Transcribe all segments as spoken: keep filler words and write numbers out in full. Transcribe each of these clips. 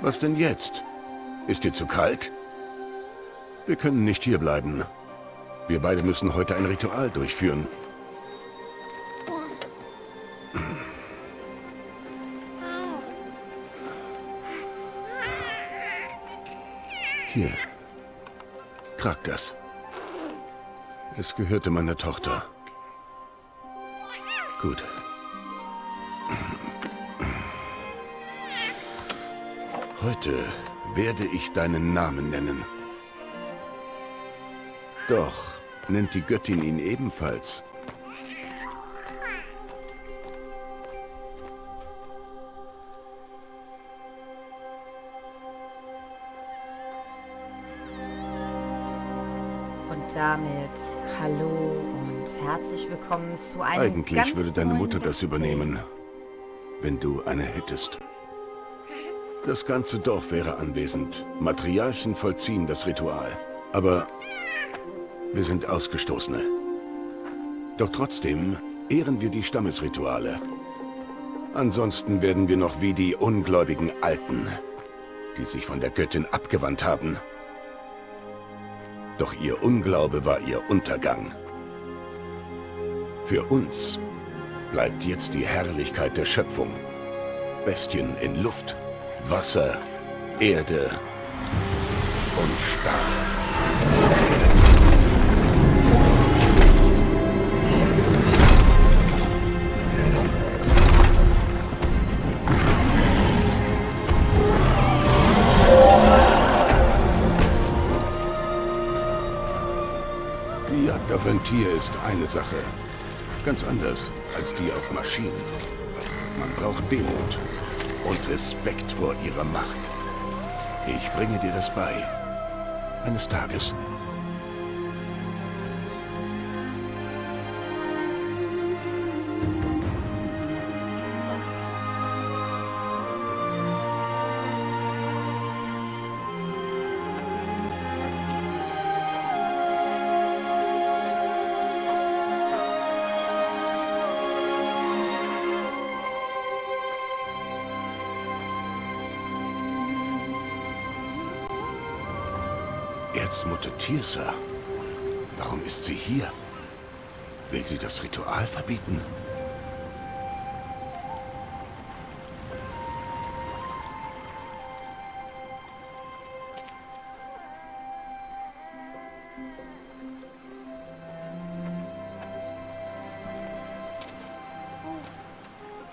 Was denn jetzt? Ist dir zu kalt? Wir können nicht hier bleiben. Wir beide müssen heute ein Ritual durchführen. Hier. Trag das. Es gehörte meiner Tochter. Gut. Heute werde ich deinen Namen nennen. Doch, nennt die Göttin ihn ebenfalls. Und damit hallo und herzlich willkommen zu einem Eigentlich ganz würde deine Mutter das übernehmen, wenn du eine hättest. Das ganze Dorf wäre anwesend. Matriarchen vollziehen das Ritual. Aber wir sind Ausgestoßene. Doch trotzdem ehren wir die Stammesrituale. Ansonsten werden wir noch wie die ungläubigen Alten, die sich von der Göttin abgewandt haben. Doch ihr Unglaube war ihr Untergang. Für uns bleibt jetzt die Herrlichkeit der Schöpfung. Bestien in Luft, Wasser, Erde und Stahl. Die Jagd auf ein Tier ist eine Sache, ganz anders als die auf Maschinen. Man braucht Demut und Respekt vor ihrer Macht. Ich bringe dir das bei. Eines Tages. Erzmutter Rost, warum ist sie hier? Will sie das Ritual verbieten?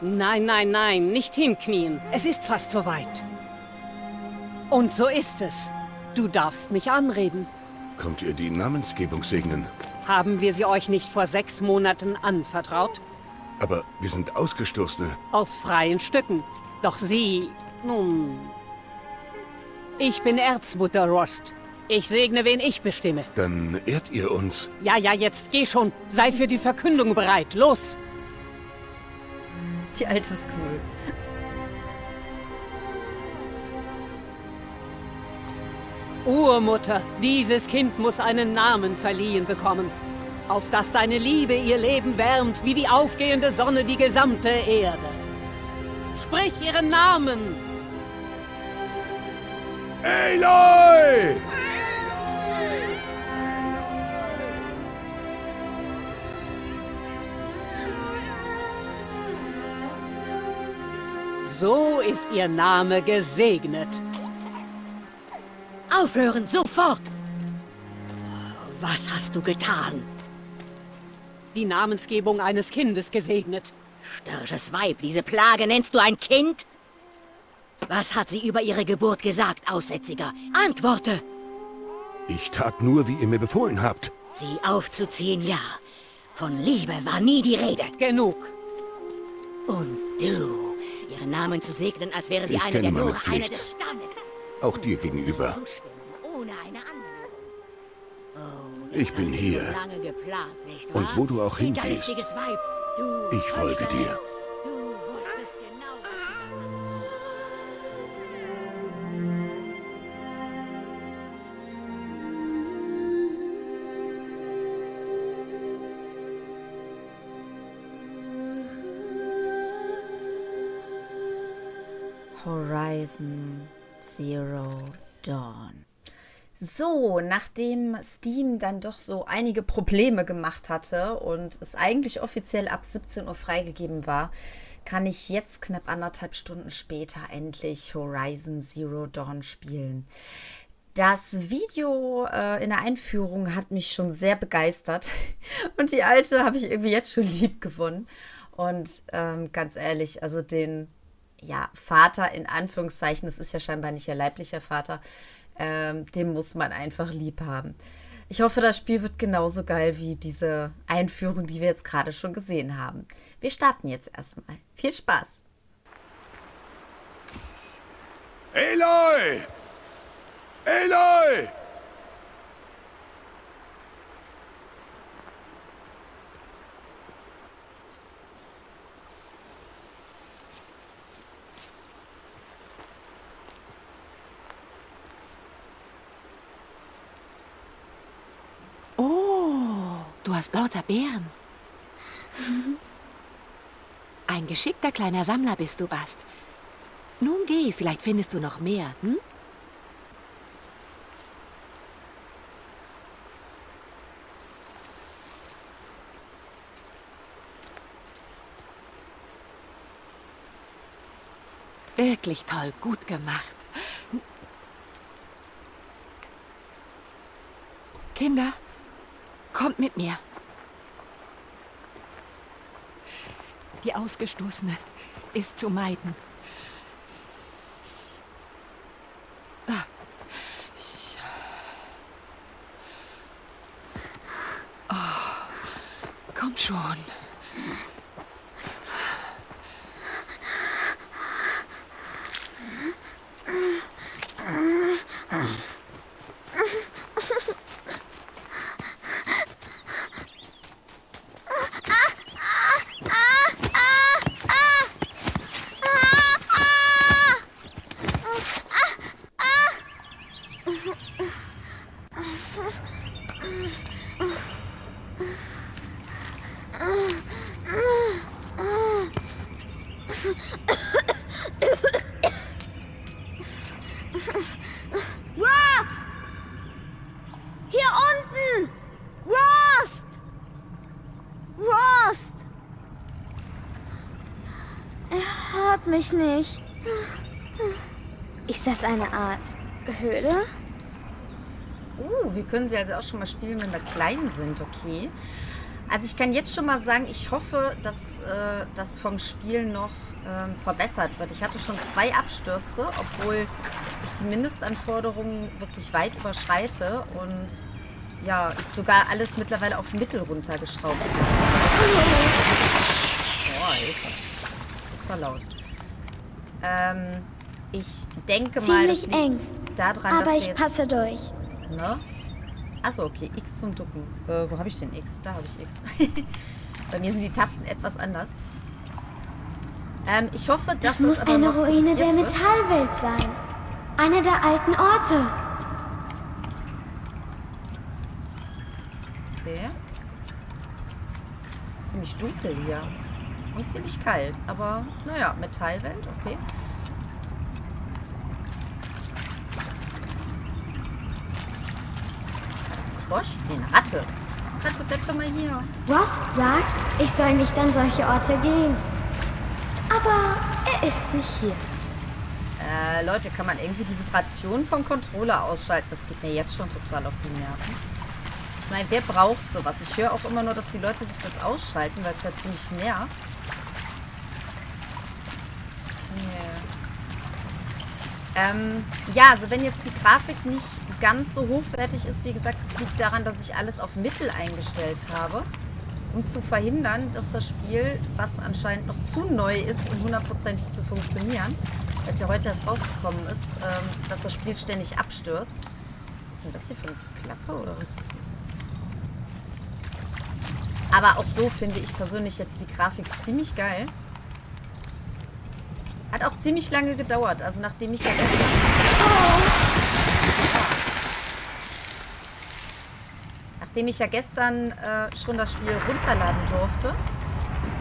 Nein, nein, nein, nicht hinknien. Es ist fast soweit. Und so ist es. Du darfst mich anreden. Kommt ihr die Namensgebung segnen? Haben wir sie euch nicht vor sechs Monaten anvertraut? Aber wir sind Ausgestoßene. Aus freien Stücken. Doch sie... nun... Ich bin Erzmutter Rost. Ich segne, wen ich bestimme. Dann ehrt ihr uns. Ja, ja, jetzt geh schon. Sei für die Verkündung bereit. Los! Die Alte ist cool. Urmutter, dieses Kind muss einen Namen verliehen bekommen, auf dass deine Liebe ihr Leben wärmt, wie die aufgehende Sonne die gesamte Erde. Sprich ihren Namen! Aloy! So ist ihr Name gesegnet. Aufhören, sofort! Was hast du getan? Die Namensgebung eines Kindes gesegnet. Störrisches Weib, diese Plage nennst du ein Kind? Was hat sie über ihre Geburt gesagt, Aussätziger? Antworte! Ich tat nur, wie ihr mir befohlen habt. Sie aufzuziehen, ja. Von Liebe war nie die Rede. Genug. Und du, ihren Namen zu segnen, als wäre sie eine der Nur, eine des Stammes. Auch dir gegenüber. Ich bin hier. Und wo du auch hingehst, ich folge dir. Horizon Zero Dawn. So, nachdem Steam dann doch so einige Probleme gemacht hatte und es eigentlich offiziell ab siebzehn Uhr freigegeben war, kann ich jetzt knapp anderthalb Stunden später endlich Horizon Zero Dawn spielen. Das Video äh, in der Einführung hat mich schon sehr begeistert und die alte habe ich irgendwie jetzt schon lieb gewonnen. Und ähm, ganz ehrlich, also den ja, Vater in Anführungszeichen, das ist ja scheinbar nicht ihr leiblicher Vater, ähm, den muss man einfach lieb haben. Ich hoffe, das Spiel wird genauso geil wie diese Einführung, die wir jetzt gerade schon gesehen haben. Wir starten jetzt erstmal. Viel Spaß! Aloy! Aloy! Oh, du hast lauter Beeren. Ein geschickter kleiner Sammler bist du, Bast. Nun geh, vielleicht findest du noch mehr, hm? Wirklich toll, gut gemacht. Kinder, kommt mit mir. Die Ausgestoßene ist zu meiden. Oh, komm schon. Mich nicht. Ist das eine Art Höhle? Uh, wir können sie also auch schon mal spielen, wenn wir klein sind, okay. Also ich kann jetzt schon mal sagen, ich hoffe, dass äh, das vom Spiel noch ähm, verbessert wird. Ich hatte schon zwei Abstürze, obwohl ich die Mindestanforderungen wirklich weit überschreite und ja, ich sogar alles mittlerweile auf Mittel runtergeschraubt habe. Oh, Hilfe. Das war laut. Ähm, ich denke mal, das liegt daran, dass wir jetzt... Aber ich passe durch. Ne? Achso, okay. X zum Ducken. Äh, wo habe ich denn X? Da habe ich X. Bei mir sind die Tasten etwas anders. Ähm, ich hoffe, dass das muss eine Ruine der Metallwelt sein. Einer der alten Orte. Okay. Ziemlich dunkel hier. Und ziemlich kalt, aber naja, Metallwelt, okay. War das ein Frosch? Nee, eine Ratte. Ratte, bleib doch mal hier. Ross sagt, ich soll nicht an solche Orte gehen. Aber er ist nicht hier. Äh, Leute, kann man irgendwie die Vibration vom Controller ausschalten? Das geht mir jetzt schon total auf die Nerven. Ich meine, wer braucht sowas? Ich höre auch immer nur, dass die Leute sich das ausschalten, weil es ja ziemlich nervt. Okay. Ähm, ja, also wenn jetzt die Grafik nicht ganz so hochwertig ist, wie gesagt, es liegt daran, dass ich alles auf Mittel eingestellt habe, um zu verhindern, dass das Spiel, was anscheinend noch zu neu ist, um hundertprozentig zu funktionieren, als ja heute erst rausgekommen ist, ähm, dass das Spiel ständig abstürzt. Was ist denn das hier für eine Klappe oder was ist das? Aber auch so finde ich persönlich jetzt die Grafik ziemlich geil. Hat auch ziemlich lange gedauert. Also nachdem ich ja... Nachdem ich ja gestern äh, schon das Spiel runterladen durfte,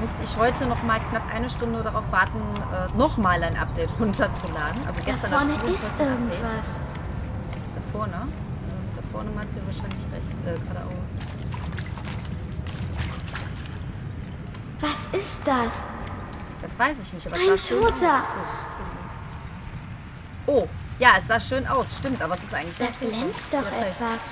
musste ich heute noch mal knapp eine Stunde darauf warten, äh, noch mal ein Update runterzuladen. Also gestern da vorne das ist irgendwas. Update. Da vorne? Äh, da vorne meint sie wahrscheinlich rechts, äh, geradeaus. Was ist das? Das weiß ich nicht, aber ein es sah Toter. Schön aus. Oh, oh, ja, es sah schön aus, stimmt, aber es ist eigentlich da ein Toter. Da glänzt doch etwas. Recht.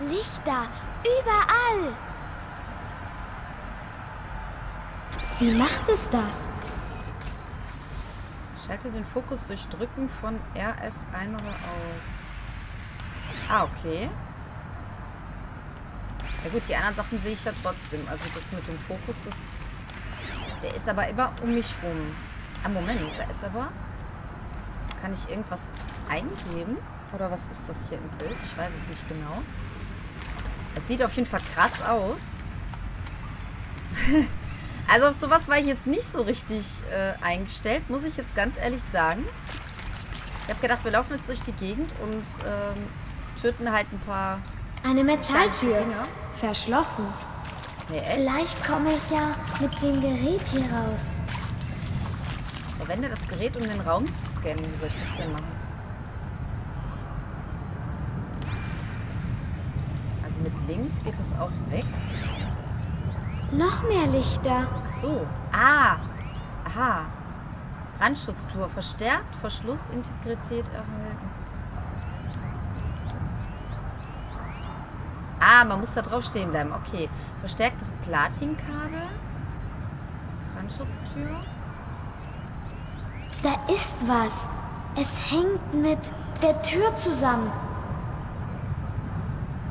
Lichter, überall! Wie macht es das? Schalte den Fokus durch Drücken von R S ein oder aus. Ah, okay. Ja gut, die anderen Sachen sehe ich ja trotzdem. Also das mit dem Fokus, das... Der ist aber immer um mich rum. Ah, Moment, da ist aber... Kann ich irgendwas eingeben? Oder was ist das hier im Bild? Ich weiß es nicht genau. Es sieht auf jeden Fall krass aus. Also auf sowas war ich jetzt nicht so richtig äh, eingestellt, muss ich jetzt ganz ehrlich sagen. Ich habe gedacht, wir laufen jetzt durch die Gegend und ähm, töten halt ein paar... Eine Metalltür. Verschlossen. Nee, echt? Vielleicht komme ich ja mit dem Gerät hier raus. Verwende das Gerät, um den Raum zu scannen. Wie soll ich das denn machen? Mit links geht es auch weg. Noch mehr Lichter. Ach so. Ah. Aha. Brandschutztour. Verstärkt. Verschluss. Integrität erhalten. Ah, man muss da drauf stehen bleiben. Okay. Verstärktes Platinkabel. Brandschutztür. Da ist was. Es hängt mit der Tür zusammen.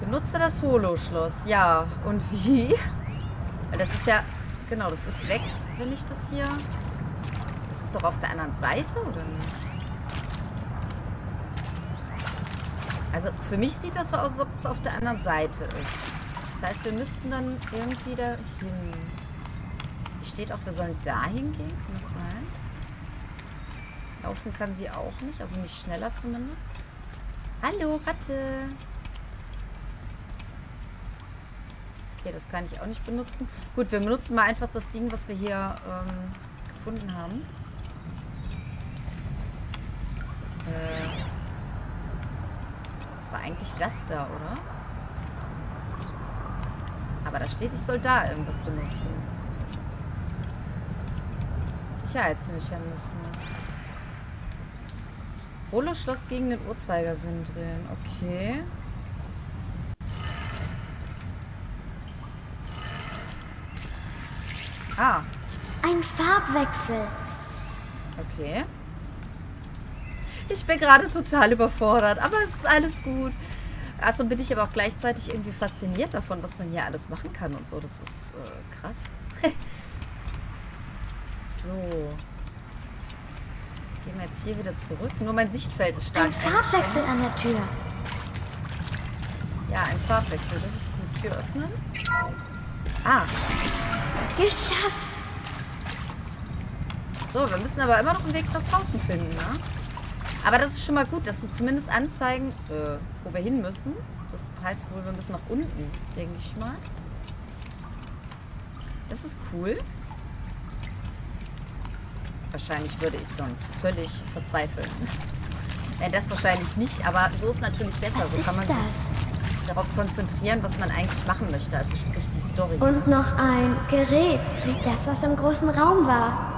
Nutze das Holo-Schloss. Ja, und wie? Das ist ja... Genau, das ist weg, wenn ich das hier... Das ist doch auf der anderen Seite, oder nicht? Also, für mich sieht das so aus, als ob es auf der anderen Seite ist. Das heißt, wir müssten dann irgendwie da hin. Hier steht auch, wir sollen da hingehen. Kann das sein? Laufen kann sie auch nicht. Also nicht schneller zumindest. Hallo, Ratte! Okay, das kann ich auch nicht benutzen. Gut, wir benutzen mal einfach das Ding, was wir hier ähm, gefunden haben. Äh, das war eigentlich das da, oder? Aber da steht, ich soll da irgendwas benutzen. Sicherheitsmechanismus. Holoschloss gegen den Uhrzeigersinn drehen. Okay. Ah. Ein Farbwechsel. Okay. Ich bin gerade total überfordert, aber es ist alles gut. Also bin ich aber auch gleichzeitig irgendwie fasziniert davon, was man hier alles machen kann und so. Das ist äh, krass. So. Gehen wir jetzt hier wieder zurück. Nur mein Sichtfeld ist stark. Ein Farbwechsel an der Tür. Ja, ein Farbwechsel. Das ist gut. Tür öffnen. Ah. Geschafft! So, wir müssen aber immer noch einen Weg nach draußen finden, ne? Aber das ist schon mal gut, dass sie zumindest anzeigen, äh, wo wir hin müssen. Das heißt wohl, wir müssen nach unten, denke ich mal. Das ist cool. Wahrscheinlich würde ich sonst völlig verzweifeln. Ja, das wahrscheinlich nicht, aber so ist natürlich besser. Was so kann man das? Sich... darauf konzentrieren, was man eigentlich machen möchte. Also sprich die Story. Und noch ein Gerät, wie das, was im großen Raum war.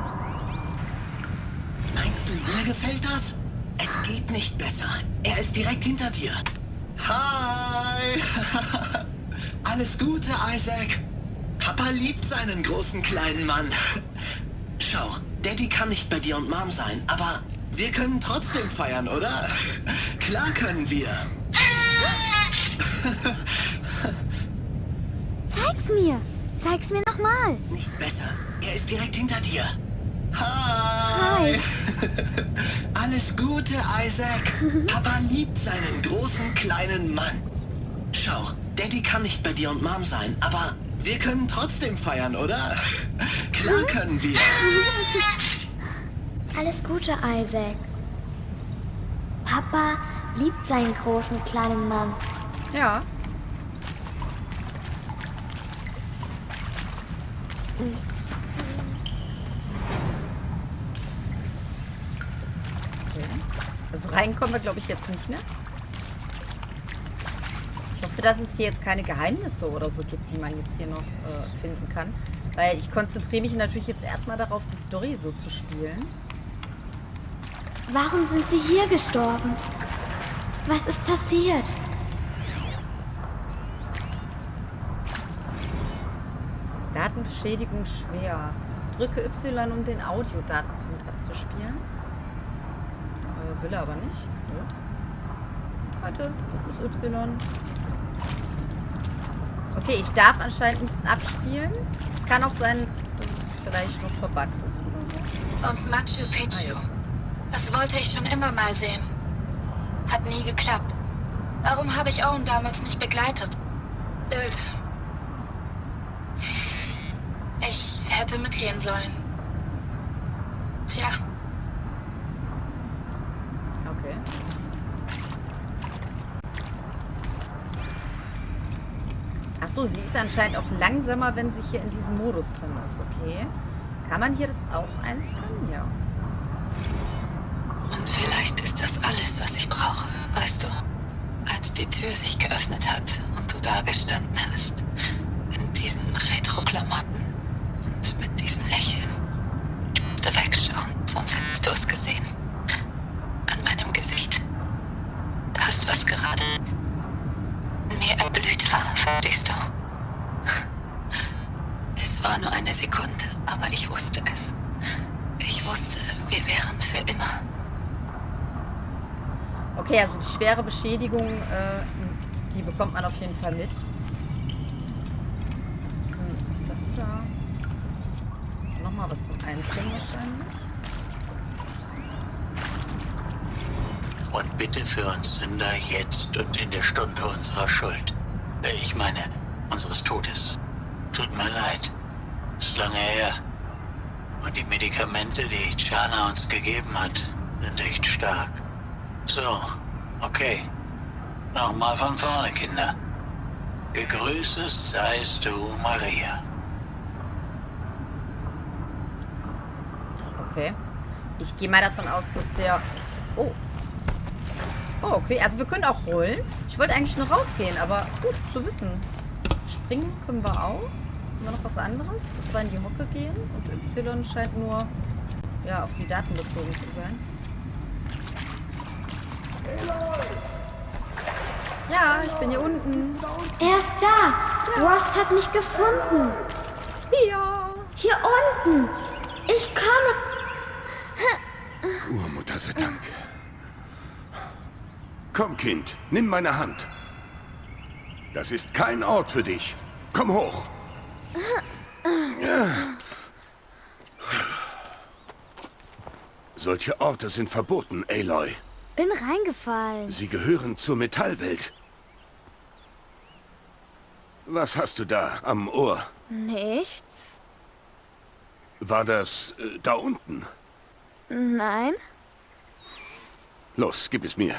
Meinst du, mir gefällt das? Es geht nicht besser. Er ist direkt hinter dir. Hi! Alles Gute, Isaac. Papa liebt seinen großen kleinen Mann. Schau, Daddy kann nicht bei dir und Mom sein, aber wir können trotzdem feiern, oder? Klar können wir. Zeig's mir. Zeig's mir nochmal. Nicht besser. Er ist direkt hinter dir. Hi. Hi. Alles Gute, Isaac. Papa liebt seinen großen kleinen Mann. Schau, Daddy kann nicht bei dir und Mom sein, aber wir können trotzdem feiern, oder? Klar können wir. Alles Gute, Isaac. Papa liebt seinen großen kleinen Mann. Ja. Mhm. Also reinkommen wir, glaube ich, jetzt nicht mehr. Ich hoffe, dass es hier jetzt keine Geheimnisse oder so gibt, die man jetzt hier noch äh, finden kann. Weil ich konzentriere mich natürlich jetzt erstmal darauf, die Story so zu spielen. Warum sind sie hier gestorben? Was ist passiert? Datenbeschädigung schwer. Drücke Y, um den Audiodatenpunkt abzuspielen. Will er aber nicht. Ja. Warte, das ist Y. Okay, ich darf anscheinend nichts abspielen. Kann auch sein, dass es vielleicht noch verbuggt ist. Oder? Und Machu Picchu. Ah, das wollte ich schon immer mal sehen. Hat nie geklappt. Warum habe ich Owen damals nicht begleitet? Blöd. Ich hätte mitgehen sollen. Tja. Okay. Achso, sie ist anscheinend auch langsamer, wenn sie hier in diesem Modus drin ist. Okay. Kann man hier das auch einscannen? Ja. Und vielleicht ist das alles, was ich brauche. Weißt du, als die Tür sich geöffnet hat und du da gestanden hast, in diesen Retro-Klamotten und mit diesem Lächeln, musst du wegschauen, sonst hättest du es gesehen. An meinem Gesicht. Da ist was gerade in mir erblüht war, verstehst du? Es war nur eine Sekunde, aber ich wusste es. Ich wusste, wir wären für immer. Okay, also die schwere Beschädigung, äh, die bekommt man auf jeden Fall mit. Was ist denn das da? Ist nochmal was zum Einscannen wahrscheinlich. Und bitte für uns Sünder jetzt und in der Stunde unserer Schuld. Ich meine, unseres Todes. Tut mir leid. Ist lange her. Und die Medikamente, die Chana uns gegeben hat, sind echt stark. So, okay. Nochmal von vorne, Kinder. Gegrüßet seist du, Maria. Okay. Ich gehe mal davon aus, dass der... Oh. Oh, okay. Also wir können auch rollen. Ich wollte eigentlich nur rausgehen, aber gut zu wissen. Springen können wir auch. Haben wir noch was anderes? Das war in die Hocke gehen. Und Y scheint nur ja, auf die Daten bezogen zu sein. Ja, ich bin hier unten. Er ist da. Ja. Rost hat mich gefunden. Ja. Hier unten. Ich komme. Urmutter sei Dank. Komm, Kind, nimm meine Hand. Das ist kein Ort für dich. Komm hoch. Solche Orte sind verboten, Aloy. Bin reingefallen. Sie gehören zur Metallwelt. Was hast du da am Ohr? Nichts. War das äh, da unten? Nein. Los, gib es mir.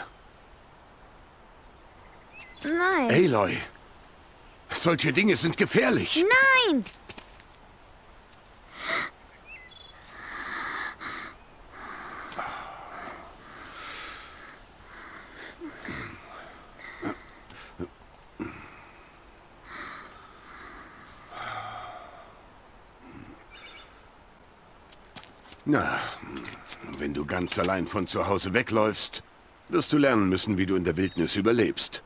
Nein. Aloy, solche Dinge sind gefährlich. Nein! Na, wenn du ganz allein von zu Hause wegläufst, wirst du lernen müssen, wie du in der Wildnis überlebst.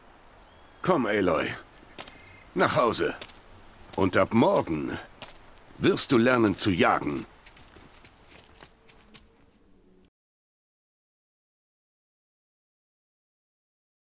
Komm, Aloy. Nach Hause. Und ab morgen wirst du lernen zu jagen.